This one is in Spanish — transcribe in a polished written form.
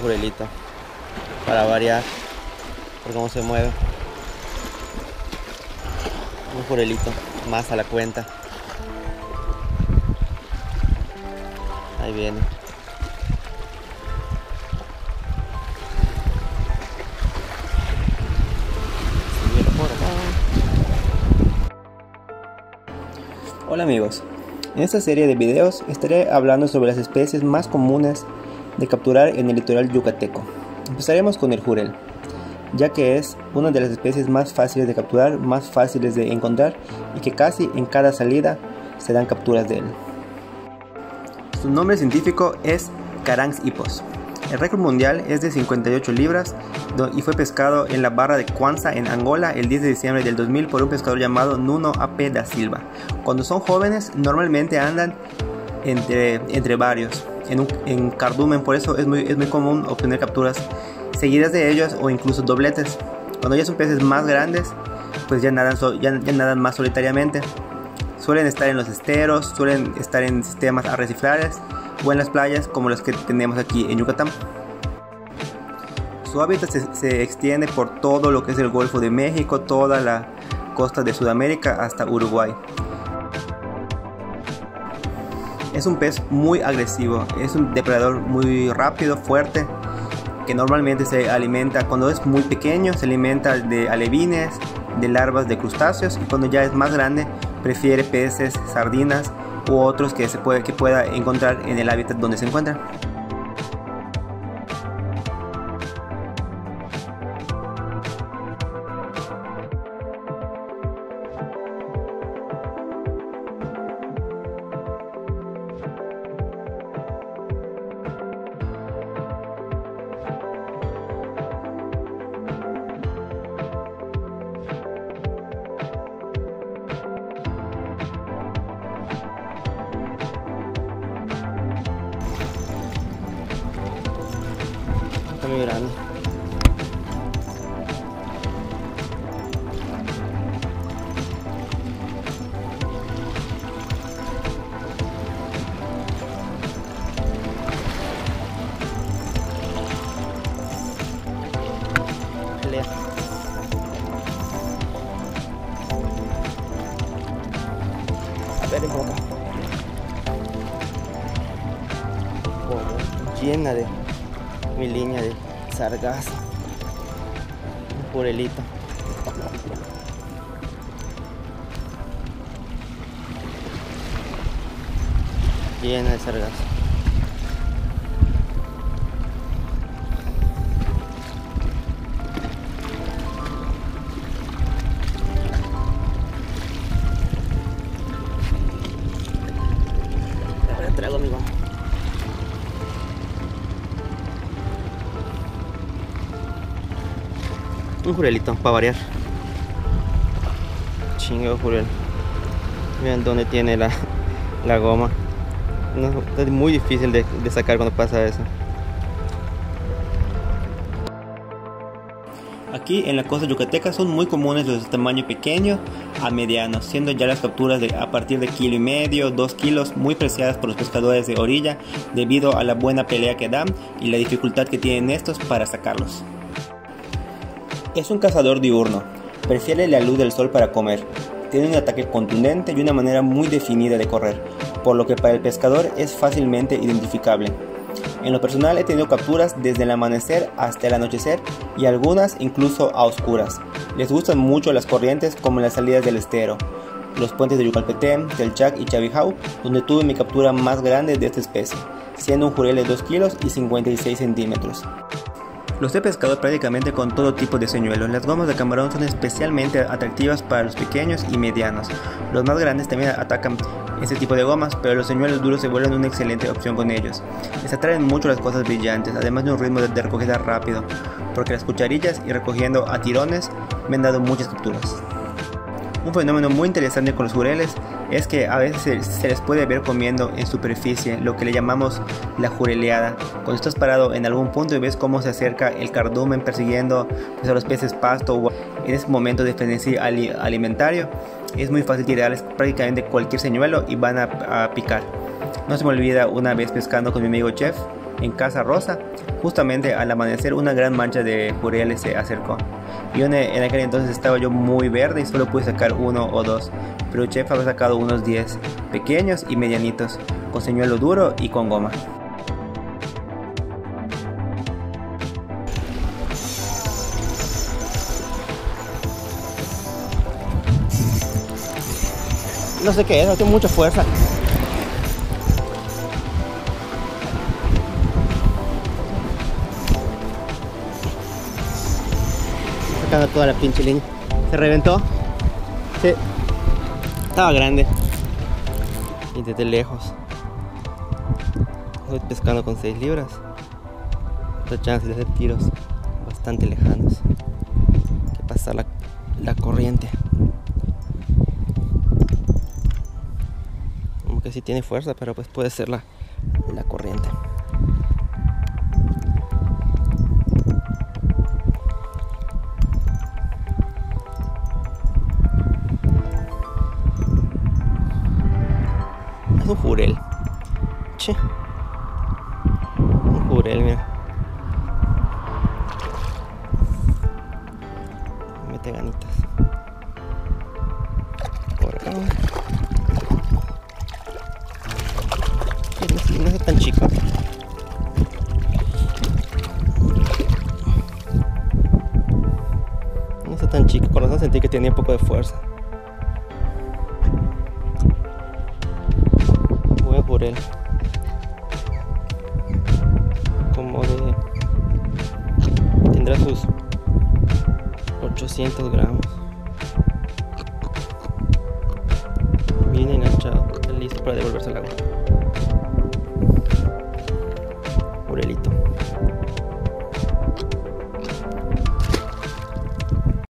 un jurelito, para variar por cómo se mueve. Un jurelito más a la cuenta. Ahí viene. Hola amigos, en esta serie de videos estaré hablando sobre las especies más comunes de capturar en el litoral yucateco. Empezaremos con el jurel, ya que es una de las especies más fáciles de capturar, más fáciles de encontrar y que casi en cada salida se dan capturas de él. Su nombre científico es Caranx hippos. El récord mundial es de 58 libras y fue pescado en la barra de Cuanza en Angola el 10 de diciembre del 2000 por un pescador llamado Nuno Ape da Silva. Cuando son jóvenes normalmente andan entre varios en cardumen, por eso es muy común obtener capturas seguidas de ellos o incluso dobletes. Cuando ya son peces más grandes pues ya nadan más solitariamente. Suelen estar en los esteros, suelen estar en sistemas arrecifales o en las playas como las que tenemos aquí en Yucatán. Su hábitat se extiende por todo lo que es el Golfo de México, toda la costa de Sudamérica hasta Uruguay. Es un pez muy agresivo, es un depredador muy rápido, fuerte, que normalmente se alimenta cuando es muy pequeño, se alimenta de alevines, de larvas de crustáceos, y cuando ya es más grande prefiere peces, sardinas u otros que pueda encontrar en el hábitat donde se encuentra. Muy grande. A ver, en boca. Oh, llena de mi línea de sargazo, un jurelito. Llena de sargazo. Ahora traigo mi mano. Un jurelito para variar. Chingo jurel. Vean dónde tiene la goma. No, es muy difícil de sacar cuando pasa eso. Aquí en la costa yucateca son muy comunes los de tamaño pequeño a mediano, siendo ya las capturas a partir de 1,5 kilos, 2 kilos, muy preciadas por los pescadores de orilla debido a la buena pelea que dan y la dificultad que tienen estos para sacarlos. Es un cazador diurno, prefiere la luz del sol para comer, tiene un ataque contundente y una manera muy definida de correr, por lo que para el pescador es fácilmente identificable. En lo personal he tenido capturas desde el amanecer hasta el anochecer y algunas incluso a oscuras. Les gustan mucho las corrientes como las salidas del estero, los puentes de Yucalpetén, del Chac y Chavijau, donde tuve mi captura más grande de esta especie, siendo un jurel de 2 kilos y 56 centímetros. Los he pescado prácticamente con todo tipo de señuelos. Las gomas de camarón son especialmente atractivas para los pequeños y medianos. Los más grandes también atacan este tipo de gomas, pero los señuelos duros se vuelven una excelente opción con ellos. Les atraen mucho las cosas brillantes, además de un ritmo de recogida rápido, porque las cucharillas y recogiendo a tirones me han dado muchas capturas. Un fenómeno muy interesante con los jureles es que a veces se les puede ver comiendo en superficie, lo que le llamamos la jureleada. Cuando estás parado en algún punto y ves cómo se acerca el cardumen persiguiendo a los peces pasto, o en ese momento de frenesí alimentario, es muy fácil tirarles prácticamente cualquier señuelo y van a picar. No se me olvida una vez pescando con mi amigo Chef en Casa Rosa, justamente al amanecer una gran mancha de jureles se acercó. Yo en aquel entonces estaba yo muy verde y solo pude sacar uno o dos, pero Chef había sacado unos 10, pequeños y medianitos, con señuelo duro y con goma. No sé qué es, no tiene mucha fuerza. Sacando toda la pinche línea. ¿Se reventó? Sí. Estaba grande. Y desde lejos. Estoy pescando con 6 libras. Otra chance de hacer tiros bastante lejanos. Hay que pasar la corriente. Que sí tiene fuerza, pero pues puede ser la corriente. Es un jurel. Che. Un jurel, mira. Mete ganitas. Por acá. No es tan chico. No es tan chico. Con razón sentí que tenía un poco de fuerza. Buen jurel. Como de... Tendrá sus 800 gramos. Bien enganchado. Listo para devolverse al agua.